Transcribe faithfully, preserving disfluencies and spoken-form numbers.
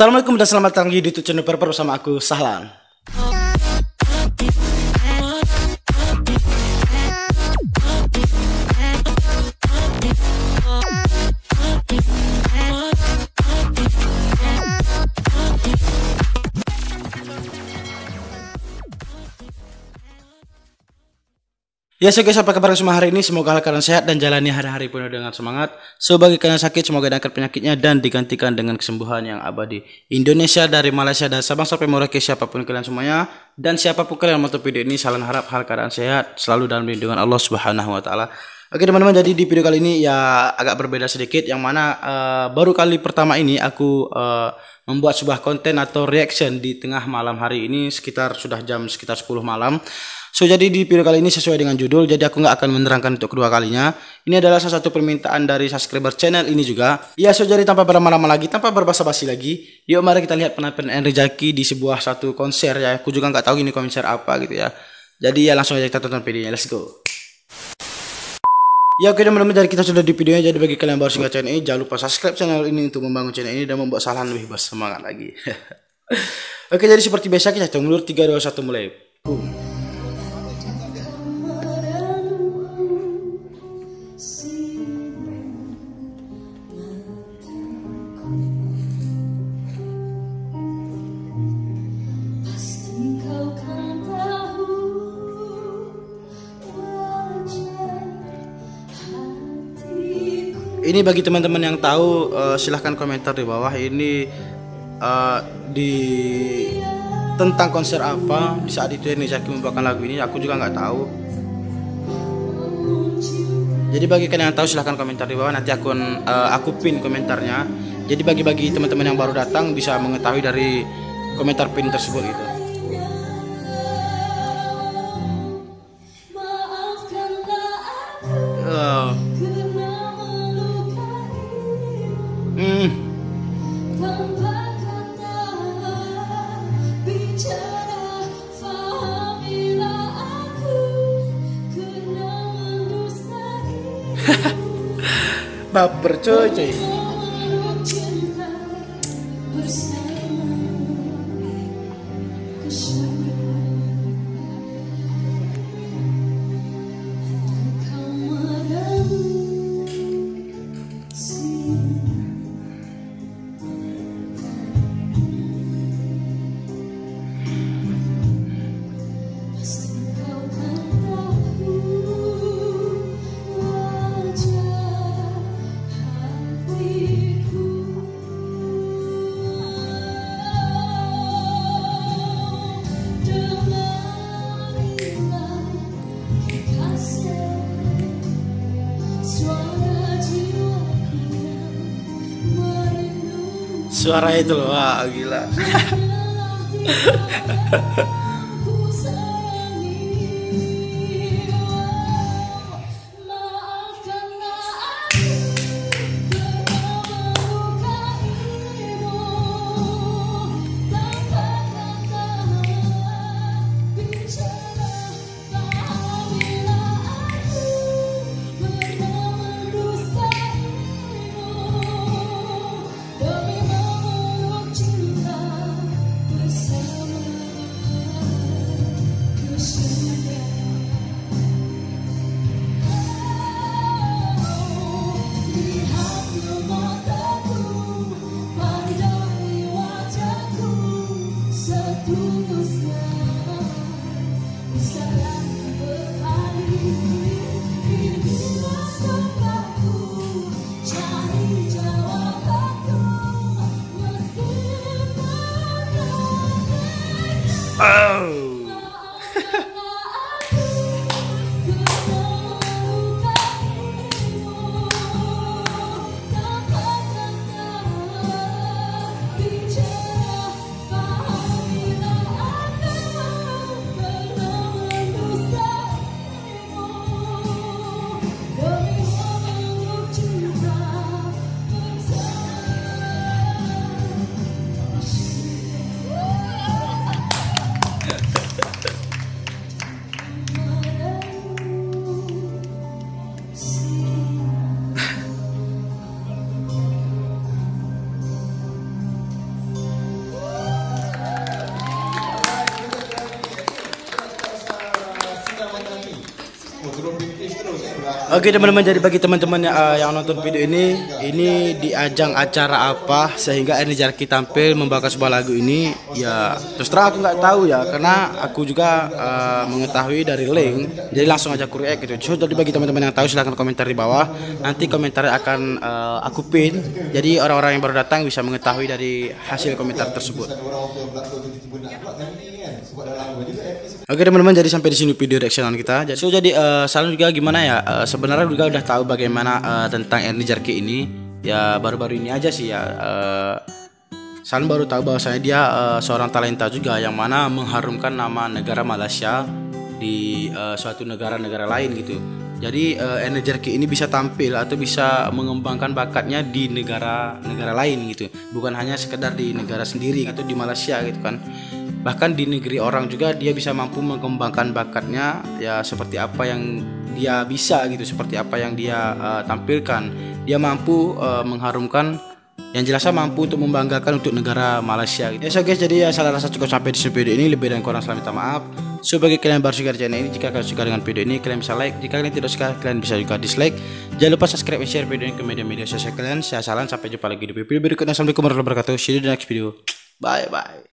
Assalamualaikum dan selamat datang di YouTube channel Perper bersama aku Sahlan. Ya yes, oke, okay, sampai kabar semua hari ini. Semoga kalian sehat dan jalani hari-hari penuh dengan semangat. So bagi kalian sakit, semoga diangkat penyakitnya dan digantikan dengan kesembuhan yang abadi. Indonesia dari Malaysia dan Sabang sampai Merauke, siapapun kalian semuanya dan siapapun kalian menonton video ini, Sahlan harap hal keadaan sehat selalu dalam lindungan Allah Subhanahu Wa Taala. Oke teman-teman, jadi di video kali ini ya agak berbeda sedikit, yang mana uh, baru kali pertama ini aku uh, membuat sebuah konten atau reaction di tengah malam hari ini, sekitar sudah jam sekitar sepuluh malam. So jadi di video kali ini sesuai dengan judul, jadi aku nggak akan menerangkan untuk kedua kalinya. Ini adalah salah satu permintaan dari subscriber channel ini juga. Ya so jadi tanpa berlama-lama lagi, tanpa berbasa-basi lagi, yuk mari kita lihat penampilan Ernie Zakri di sebuah satu konser ya. Aku juga nggak tahu ini konser apa gitu ya. Jadi ya langsung aja kita tonton videonya, let's go. Ya oke teman-teman, dari kita sudah di videonya. Jadi bagi kalian yang baru singgah channel ini, jangan lupa subscribe channel ini untuk membangun channel ini dan membuat Sahlan lebih bersemangat lagi. Oke jadi seperti biasa kita hitung mundur, tiga dua satu mulai. Boom. Ini bagi teman-teman yang tahu uh, silahkan komentar di bawah ini uh, di tentang konser apa di saat itu Ernie Zakri membawakan lagu ini, aku juga nggak tahu. Jadi bagi kalian yang tahu silahkan komentar di bawah, nanti aku uh, aku pin komentarnya. Jadi bagi-bagi teman-teman yang baru datang bisa mengetahui dari komentar pin tersebut gitu. Uh. Hmm. Baper coy, coy. Suara itu loh, wah gila. Oke teman-teman, jadi bagi teman-teman yang, uh, yang nonton video ini, ini di ajang acara apa sehingga Ernie Zakri tampil membawakan sebuah lagu ini? Ya terus terang aku nggak tahu ya, karena aku juga uh, mengetahui dari link. Jadi langsung aja aku react gitu. Jadi bagi teman-teman yang tahu silahkan komentar di bawah. Nanti komentar akan uh, aku pin. Jadi orang-orang yang baru datang bisa mengetahui dari hasil komentar tersebut. Oke teman-teman, jadi sampai di sini video reaction kita. Jadi so, jadi uh, Sahlan juga gimana ya? Uh, sebenarnya juga udah tahu bagaimana uh, tentang Ernie Zakri ini. Ya baru-baru ini aja sih ya. Uh, Sahlan baru tahu bahwasanya dia uh, seorang talenta juga yang mana mengharumkan nama negara Malaysia di uh, suatu negara-negara lain gitu. Jadi uh, Ernie Zakri ini bisa tampil atau bisa mengembangkan bakatnya di negara-negara lain gitu. Bukan hanya sekedar di negara sendiri atau di Malaysia gitu kan. Bahkan di negeri orang juga dia bisa mampu mengembangkan bakatnya ya, seperti apa yang dia bisa gitu, seperti apa yang dia uh, tampilkan. Dia mampu uh, mengharumkan, yang jelasnya mampu untuk membanggakan untuk negara Malaysia gitu. Ya so guys, jadi ya salah rasa cukup sampai di video ini, lebih dan kurang saya minta maaf. So bagi kalian yang baru suka channel ini, jika kalian suka dengan video ini kalian bisa like, jika kalian tidak suka kalian bisa juga dislike. Jangan lupa subscribe dan share video ini ke media-media sosial kalian. Saya Sahlan, sampai jumpa lagi di video berikutnya. Assalamualaikum warahmatullahi wabarakatuh. See you di next video. Bye bye.